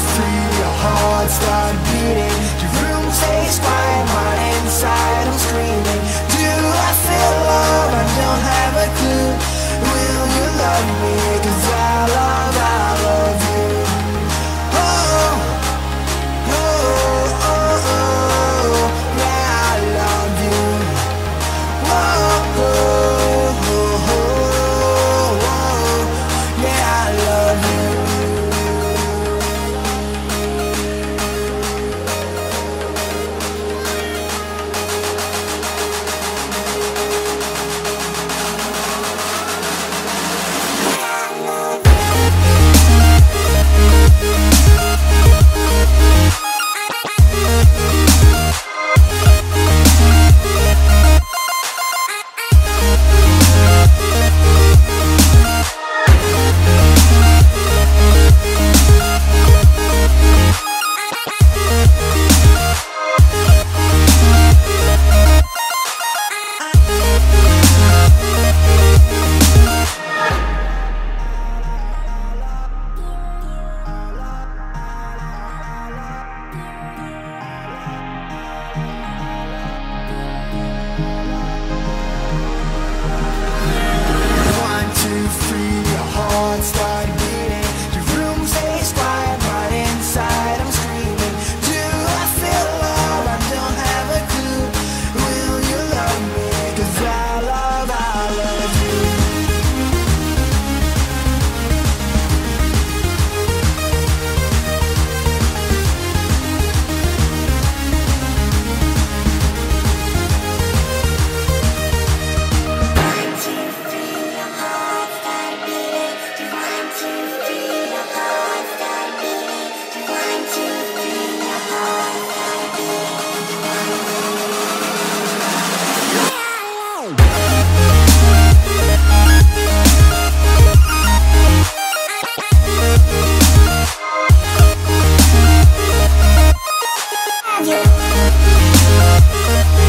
free, your heart start beating. Your room takes fire, my inside I'm screaming. Do I feel love? I don't have a clue. Will you love me? 'Cause I love you. Oh, oh, oh, oh, oh. Yeah, I love you. Oh, oh, oh, oh, oh. Yeah, I love you.